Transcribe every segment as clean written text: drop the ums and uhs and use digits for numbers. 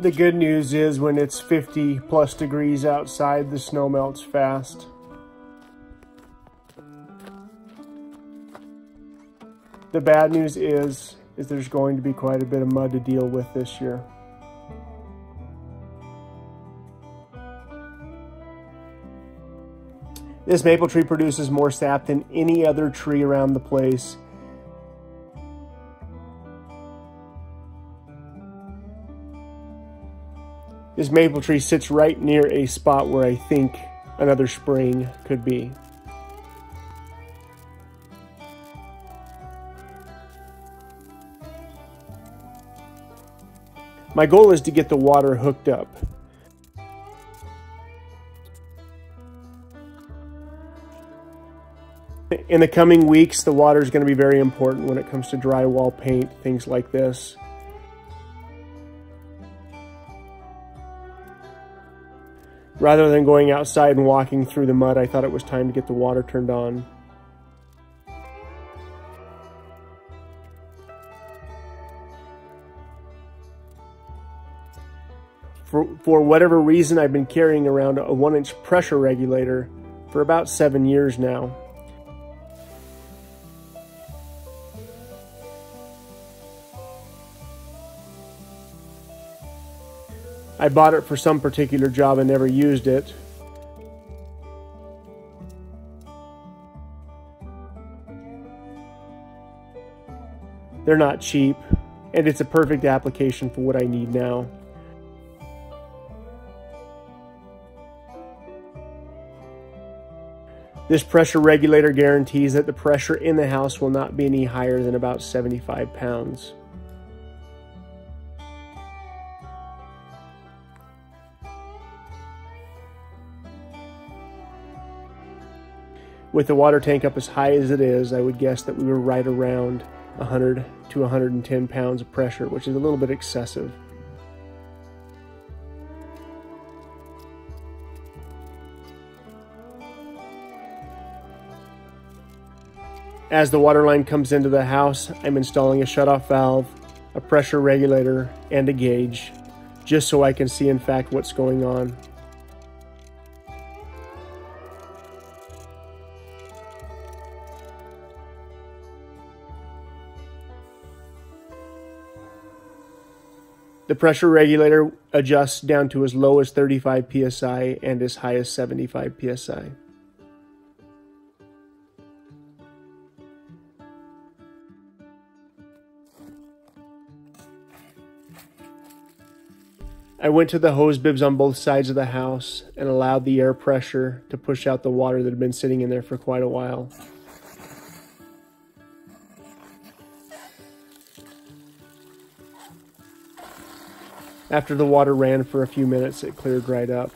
The good news is when it's 50 plus degrees outside, the snow melts fast. The bad news is there's going to be quite a bit of mud to deal with this year. This maple tree produces more sap than any other tree around the place. This maple tree sits right near a spot where I think another spring could be. My goal is to get the water hooked up. In the coming weeks, the water is going to be very important when it comes to drywall paint, things like this. Rather than going outside and walking through the mud, I thought it was time to get the water turned on. For whatever reason, I've been carrying around a 1-inch pressure regulator for about 7 years now. I bought it for some particular job and never used it. They're not cheap, and it's a perfect application for what I need now. This pressure regulator guarantees that the pressure in the house will not be any higher than about 75 pounds. With the water tank up as high as it is, I would guess that we were right around 100 to 110 pounds of pressure, which is a little bit excessive. As the water line comes into the house, I'm installing a shutoff valve, a pressure regulator, and a gauge, just so I can see in fact what's going on. The pressure regulator adjusts down to as low as 35 psi and as high as 75 psi. I went to the hose bibs on both sides of the house and allowed the air pressure to push out the water that had been sitting in there for quite a while. After the water ran for a few minutes, it cleared right up.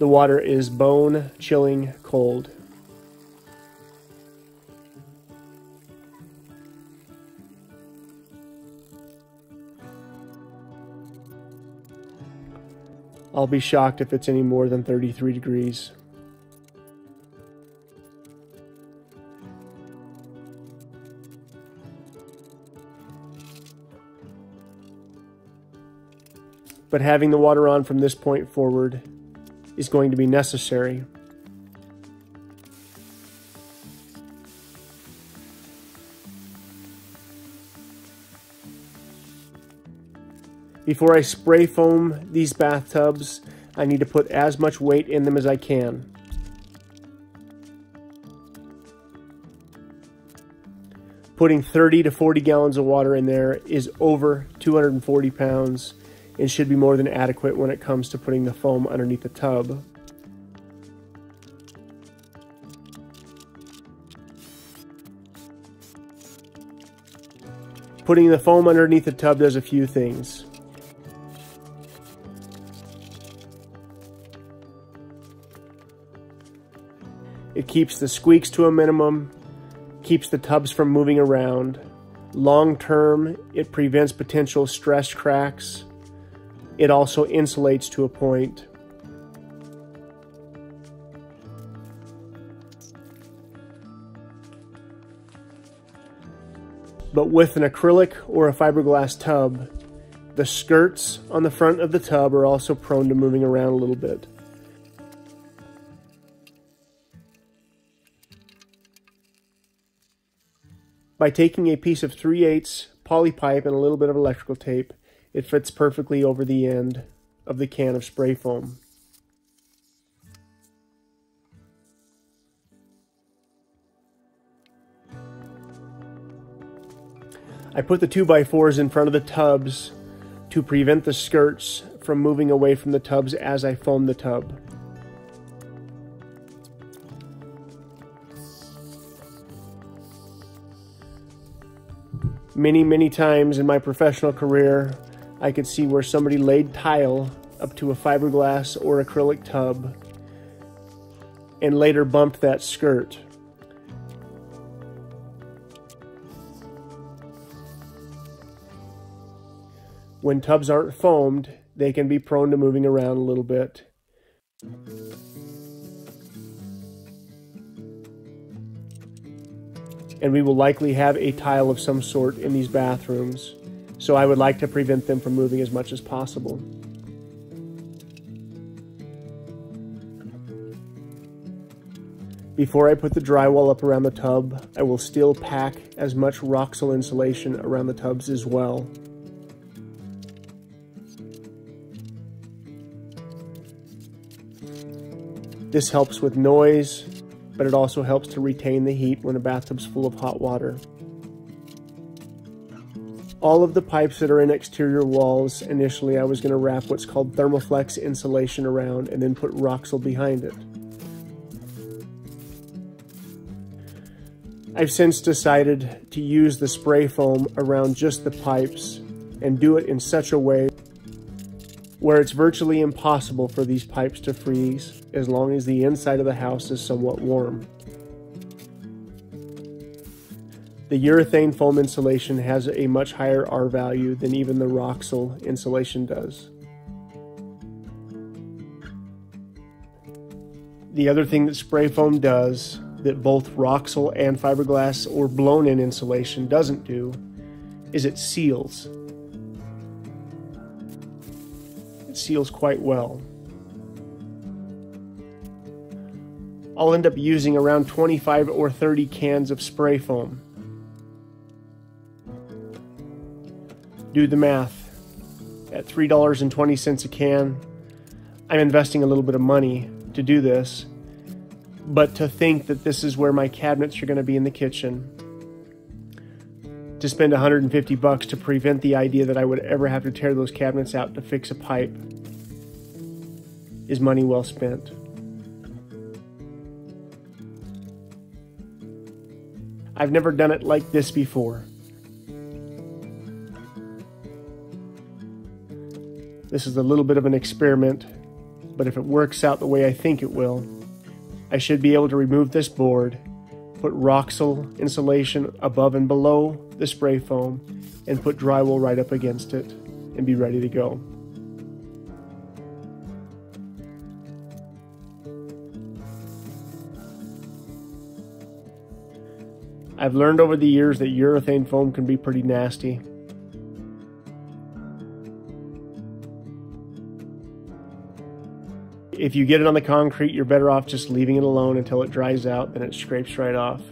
The water is bone chilling cold. I'll be shocked if it's any more than 33 degrees. But having the water on from this point forward is going to be necessary. Before I spray foam these bathtubs, I need to put as much weight in them as I can. Putting 30 to 40 gallons of water in there is over 240 pounds. It should be more than adequate when it comes to putting the foam underneath the tub. Putting the foam underneath the tub does a few things. It keeps the squeaks to a minimum, keeps the tubs from moving around, Long term, it prevents potential stress cracks. It also insulates to a point. But with an acrylic or a fiberglass tub, the skirts on the front of the tub are also prone to moving around a little bit. By taking a piece of 3/8 poly pipe and a little bit of electrical tape, it fits perfectly over the end of the can of spray foam. I put the 2x4s in front of the tubs to prevent the skirts from moving away from the tubs as I foam the tub. Many, many times in my professional career, I could see where somebody laid tile up to a fiberglass or acrylic tub and later bumped that skirt. When tubs aren't foamed, they can be prone to moving around a little bit. And we will likely have a tile of some sort in these bathrooms, so I would like to prevent them from moving as much as possible. Before I put the drywall up around the tub, I will still pack as much Roxul insulation around the tubs as well. This helps with noise, but it also helps to retain the heat when a bathtub's full of hot water. All of the pipes that are in exterior walls, initially I was going to wrap what's called Thermaflex insulation around and then put Roxul behind it. I've since decided to use the spray foam around just the pipes and do it in such a way where it's virtually impossible for these pipes to freeze as long as the inside of the house is somewhat warm. The urethane foam insulation has a much higher R value than even the Roxul insulation does. The other thing that spray foam does that both Roxul and fiberglass or blown-in insulation doesn't do is it seals. Seals quite well. I'll end up using around 25 or 30 cans of spray foam. Do the math. At $3.20 a can, I'm investing a little bit of money to do this, but to think that this is where my cabinets are going to be in the kitchen, to spend $150 to prevent the idea that I would ever have to tear those cabinets out to fix a pipe is money well spent. I've never done it like this before. This is a little bit of an experiment, but if it works out the way I think it will, I should be able to remove this board, put Roxul insulation above and below the spray foam, and put drywall right up against it and be ready to go. I've learned over the years that urethane foam can be pretty nasty. If you get it on the concrete, you're better off just leaving it alone until it dries out, then it scrapes right off.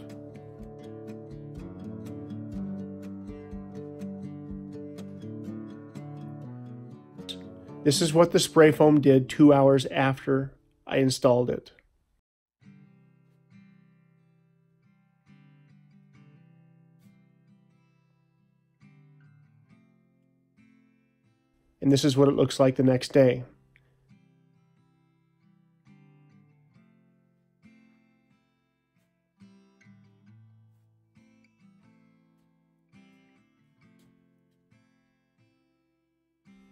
This is what the spray foam did 2 hours after I installed it. And this is what it looks like the next day.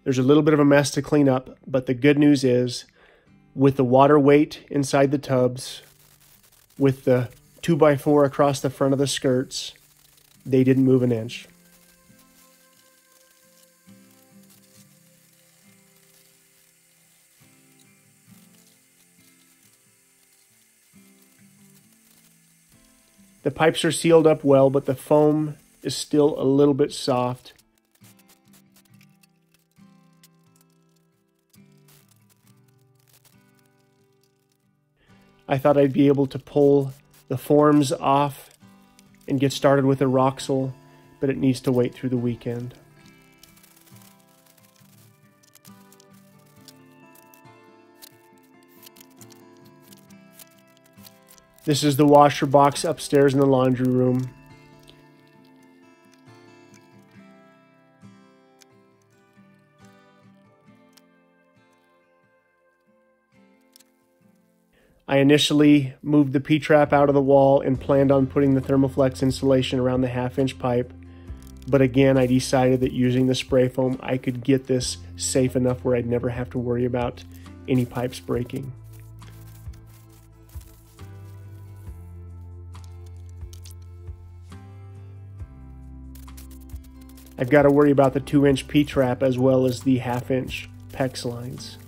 There's a little bit of a mess to clean up, but the good news is, with the water weight inside the tubs, with the 2x4 across the front of the skirts, they didn't move an inch. pipes are sealed up well, but the foam is still a little bit soft. I thought I'd be able to pull the forms off and get started with a Roxul, but it needs to wait through the weekend. This is the washer box upstairs in the laundry room. I initially moved the P-trap out of the wall and planned on putting the Thermaflex insulation around the 1/2-inch pipe, but again I decided that using the spray foam I could get this safe enough where I'd never have to worry about any pipes breaking. I've got to worry about the 2-inch P-trap as well as the 1/2-inch PEX lines.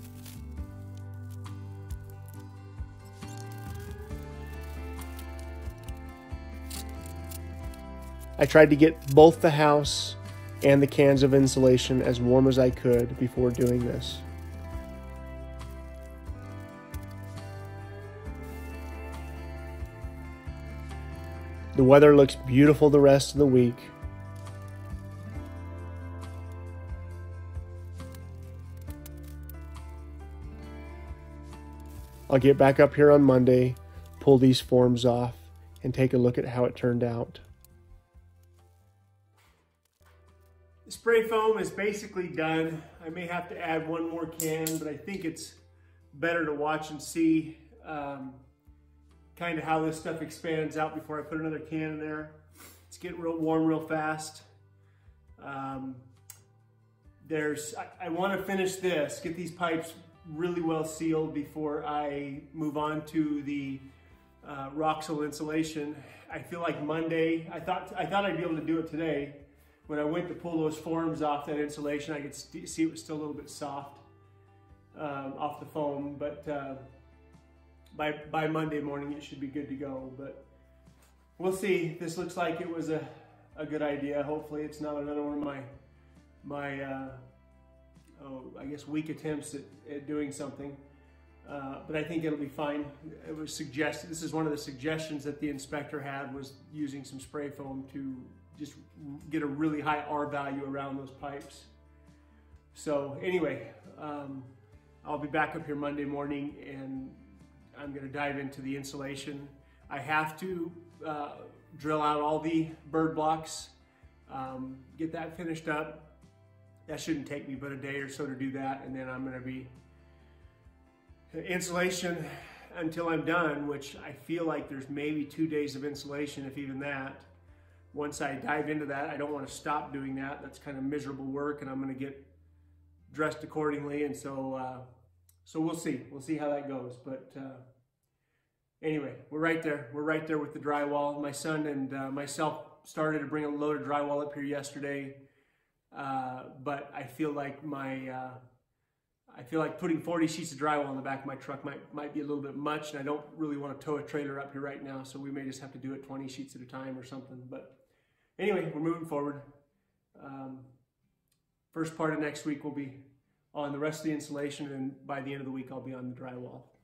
I tried to get both the house and the cans of insulation as warm as I could before doing this. The weather looks beautiful the rest of the week. I'll get back up here on Monday, pull these forms off, and take a look at how it turned out. The spray foam is basically done. I may have to add one more can, but I think it's better to watch and see kind of how this stuff expands out before I put another can in there. It's getting real warm real fast. I want to finish this, get these pipes really well sealed before I move on to the Roxul insulation. I feel like Monday, I thought I'd be able to do it today. When I went to pull those forms off that insulation, I could see it was still a little bit soft off the foam, but by Monday morning, it should be good to go, but we'll see. This looks like it was a good idea. Hopefully it's not another one of my weak attempts at doing something, but I think it'll be fine. It was suggested, this is one of the suggestions that the inspector had, was using some spray foam to just get a really high R value around those pipes. So anyway, I'll be back up here Monday morning and I'm gonna dive into the insulation. I have to drill out all the bird blocks, get that finished up. That shouldn't take me but a day or so to do that. And then I'm gonna be insulation until I'm done, which I feel like there's maybe 2 days of insulation, if even that. Once I dive into that, I don't want to stop doing that. That's kind of miserable work, and I'm going to get dressed accordingly. And so, so we'll see. We'll see how that goes. But anyway, we're right there. We're right there with the drywall. My son and myself started to bring a load of drywall up here yesterday, but I feel like putting 40 sheets of drywall in the back of my truck might be a little bit much, and I don't really want to tow a trailer up here right now, so we may just have to do it 20 sheets at a time or something. But anyway, we're moving forward. First part of next week will be on the rest of the insulation, and by the end of the week I'll be on the drywall.